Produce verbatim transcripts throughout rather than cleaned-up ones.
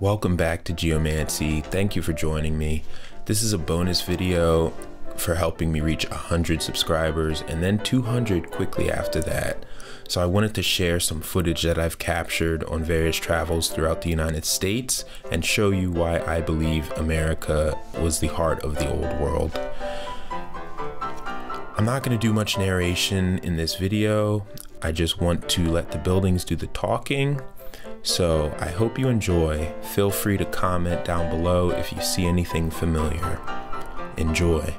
Welcome back to Geomancy. Thank you for joining me. This is a bonus video for helping me reach one hundred subscribers and then two hundred quickly after that. So I wanted to share some footage that I've captured on various travels throughout the United States and show you why I believe America was the heart of the old world. I'm not going to do much narration in this video. I just want to let the buildings do the talking. So I hope you enjoy. Feel free to comment down below if you see anything familiar. Enjoy.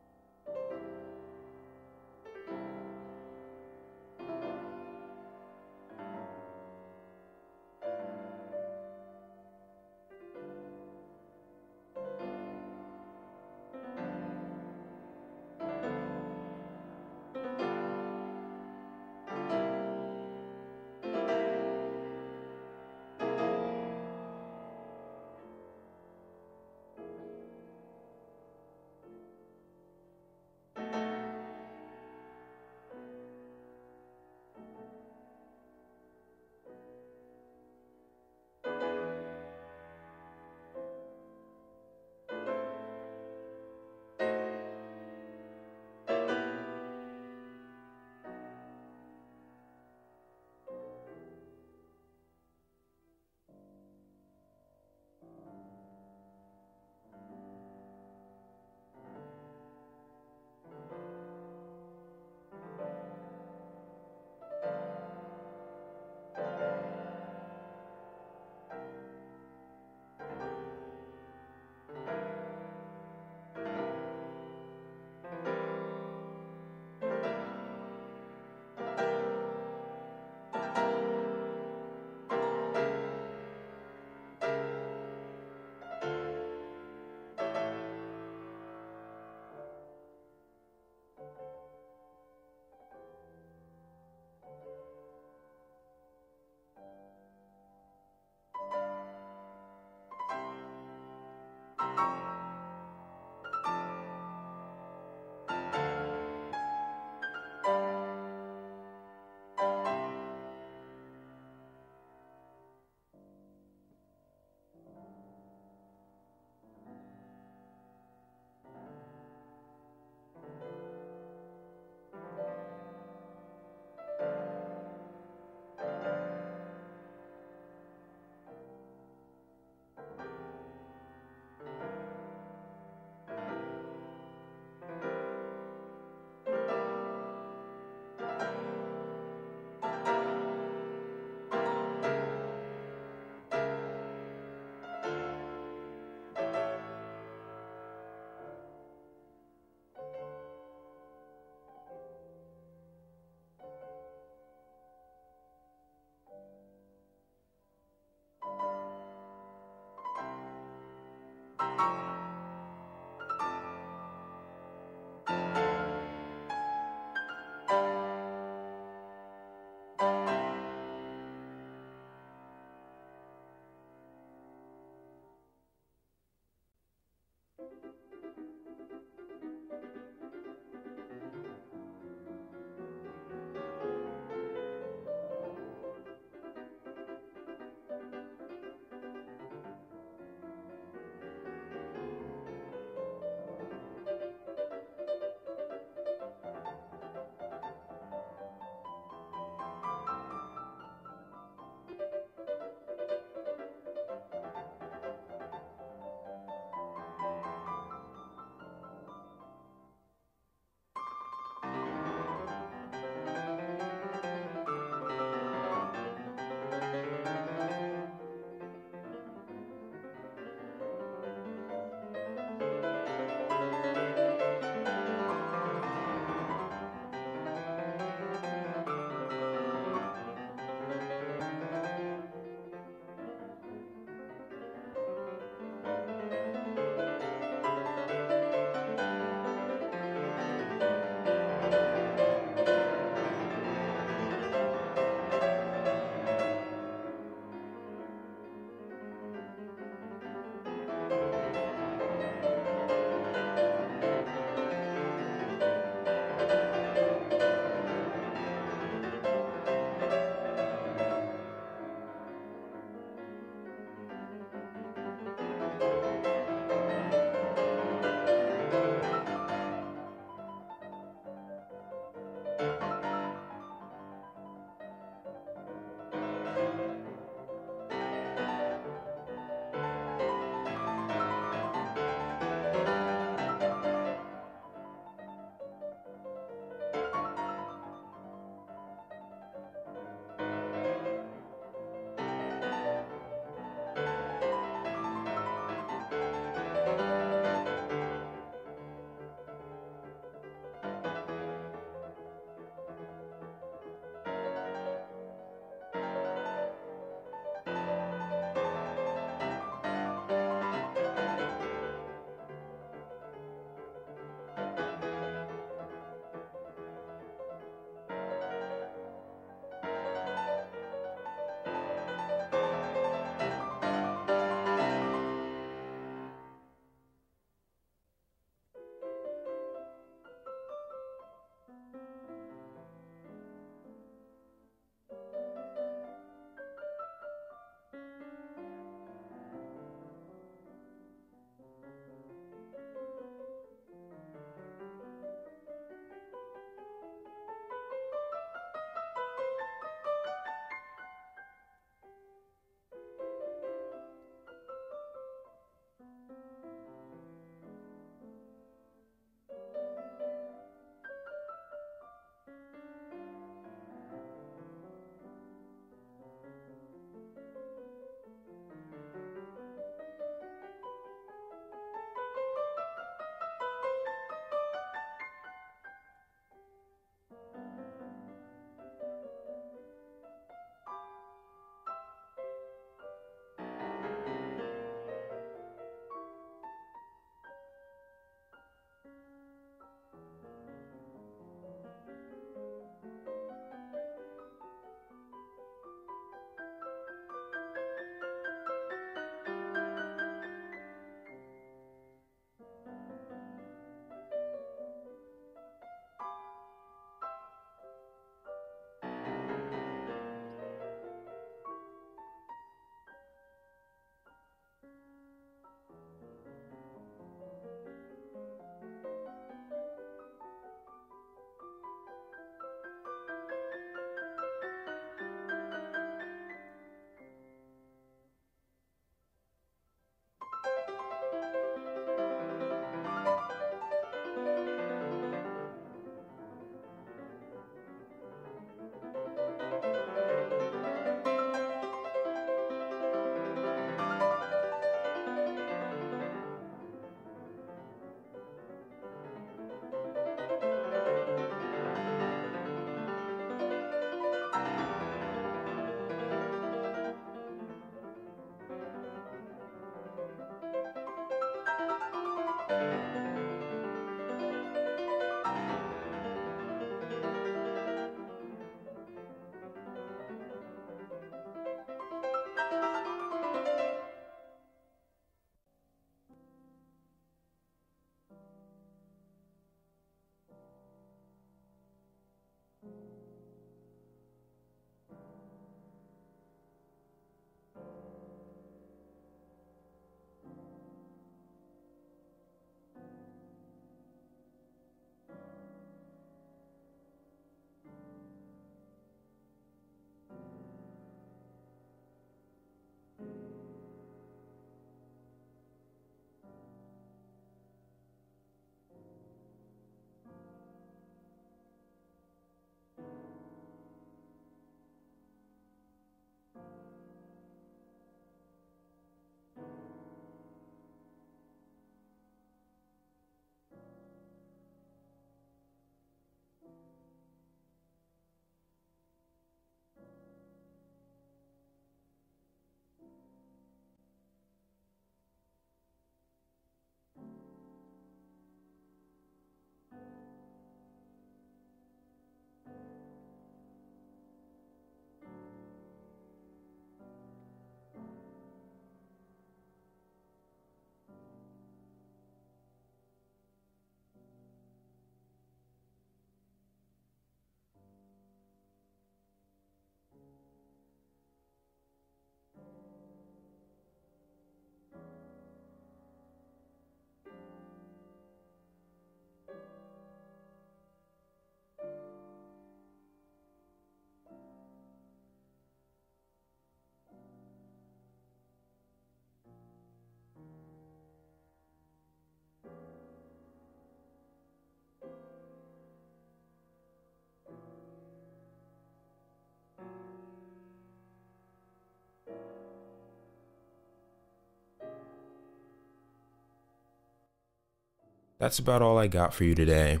that's about all I got for you today.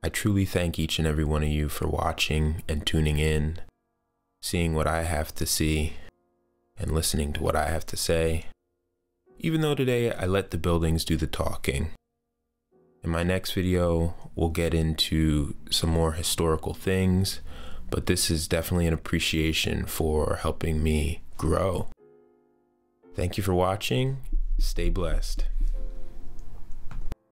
I truly thank each and every one of you for watching and tuning in, seeing what I have to see, and listening to what I have to say, even though today I let the buildings do the talking. In my next video, we'll get into some more historical things, but this is definitely an appreciation for helping me grow. Thank you for watching. Stay blessed.